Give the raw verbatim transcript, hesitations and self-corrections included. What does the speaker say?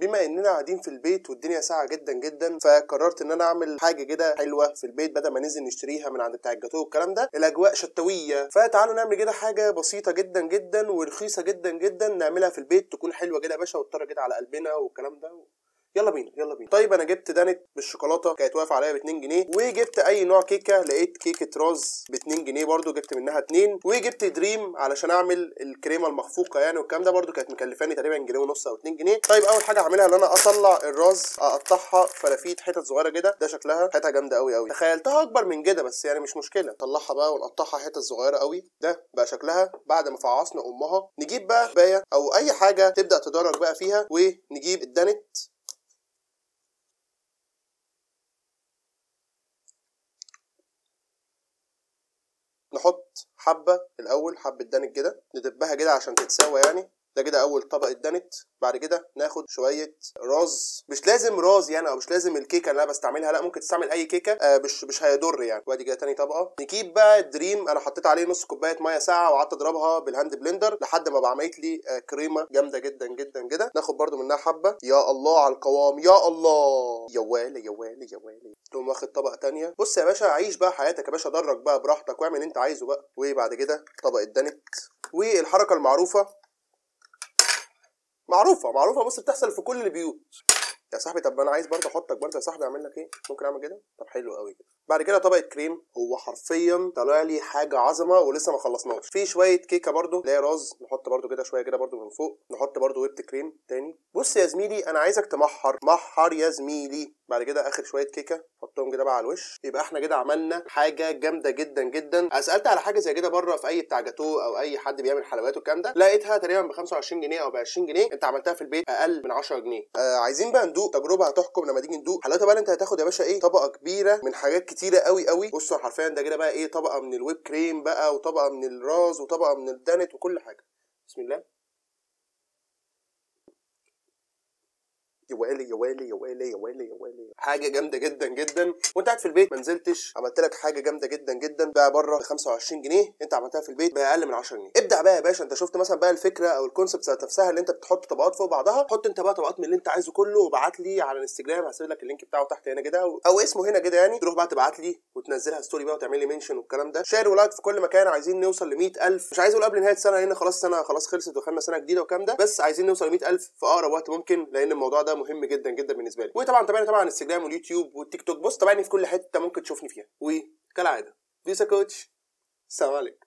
بما اننا قاعدين في البيت والدنيا ساقعه جدا جدا، فقررت ان انا اعمل حاجه كده حلوه في البيت بدل ما ننزل نشتريها من عند بتاع الجاتوه والكلام ده. الاجواء شتويه، فتعالوا نعمل كده حاجه بسيطه جدا جدا ورخيصه جدا جدا نعملها في البيت تكون حلوه كده يا باشا وتطر كده على قلبنا والكلام ده. يلا بينا يلا بينا. طيب انا جبت دانت بالشوكولاته، كانت واقفه عليا ب اتنين جنيه، وجبت اي نوع كيكه، لقيت كيكه رز ب اتنين جنيه برده جبت منها اتنين، وجبت دريم علشان اعمل الكريمه المخفوقه يعني والكلام ده، برده كانت مكلفاني تقريبا جنيه ونص او اتنين جنيه. طيب اول حاجه اعملها ان انا اطلع الرز اقطعها فرافيت حتت صغيره كده، ده شكلها حتتها جامده قوي قوي، تخيلتها اكبر من كده بس يعني مش مشكله، نطلعها بقى ونقطعها حتت صغيره قوي، ده بقى شكلها بعد ما فعصنا امها. نجيب بقى بايه او اي حاجه تبدا تدرج بقى فيها، ونجيب الدانت نحط حبه الاول، حبه دانت كده ندبها كده عشان تتساوى يعني، ده كده اول طبقه دانت. بعد كده ناخد شويه رز، مش لازم رز يعني او مش لازم الكيكه اللي انا بستعملها، لا ممكن تستعمل اي كيكه آه مش مش هيضر يعني. وادي كده تاني طبقه، نجيب بقى دريم، انا حطيت عليه نص كوبايه ميه ساقعه وقعدت اضربها بالهاند بلندر لحد ما بقى عملت لي آه كريمه جامده جدا جدا كده. ناخد برده منها حبه، يا الله على القوام، يا الله يا ويلي يا ويلي يا ويلي. تقوم واخد طبقه تانيه، بص يا باشا عيش بقى حياتك يا باشا، درج بقى براحتك واعمل اللي انت عايزه بقى. وبعد كده طبقه دانت، والحركه المعروفه معروفة معروفة بص بتحصل في كل البيوت يا صاحبي. طب انا عايز برضه احطك برضه يا صاحبي، اعمل لك ايه؟ ممكن اعمل كده؟ طب حلو قوي كده. بعد كده طبقة كريم، هو حرفيا طلع لي حاجة عظمة ولسه ما خلصناش. في شوية كيكة برضه اللي هي رز، نحط برضه كده شوية كده برضه من فوق، نحط برضه ويبت كريم تاني. بص يا زميلي انا عايزك تمحر محر يا زميلي. بعد كده اخر شويه كيكه حطهم كده بقى على الوش، يبقى احنا كده عملنا حاجه جامده جدا جدا. سالت على حاجه زي كده بره في اي بتاع جاتوه او اي حد بيعمل حلويات والكلام ده، لقيتها تقريبا ب خمسة وعشرين جنيه او ب عشرين جنيه، انت عملتها في البيت اقل من عشرة جنيه. آه عايزين بقى ندوق، تجربه هتحكم لما تيجي ندوق حلاوتها بقى. انت هتاخد يا باشا ايه، طبقه كبيره من حاجات كتيره قوي قوي. بصوا حرفيا ده كده بقى ايه، طبقه من الويب كريم بقى وطبقه من الراز وطبقه من الدانت وكل حاجه. بسم الله، يا ويلي يا ويلي يا ويلي يا ويلي يا ويلي، حاجه جامده جدا جدا. وانت قاعد في البيت ما نزلتش عملت لك حاجه جامده جدا جدا بقى بره ب خمسة وعشرين جنيه، انت عملتها في البيت باقل من عشرة جنيه. ابدع بقى يا باشا. انت شفت مثلا بقى الفكره او الكونسبت نفسها اللي انت بتحط طبقات فوق بعضها، حط انت بقى طبقات من اللي انت عايزه كله، وابعت لي على الانستجرام، هسيب لك اللينك بتاعه تحت هنا كده او اسمه هنا كده يعني، تروح بقى تبعت لي وتنزلها ستوري بقى وتعمل لي منشن والكلام ده. شير ولايك في كل مكان، عايزين نوصل ل مية ألف، مش عايز اقول قبل نهايه السنه لان خلاص السنه خلاص خلصت ودخلنا سنه جديده والكلام ده، بس عايزين نوصل ل مية ألف في اقرب وقت ممكن لان الموضوع ده مهم جدا جدا بالنسبه لي. وطبعا طبعا طبعا انستجرام واليوتيوب والتيك توك، بص طبعا في كل حته ممكن تشوفني فيها. وكالعاده بيسا كوتش، السلام عليكم.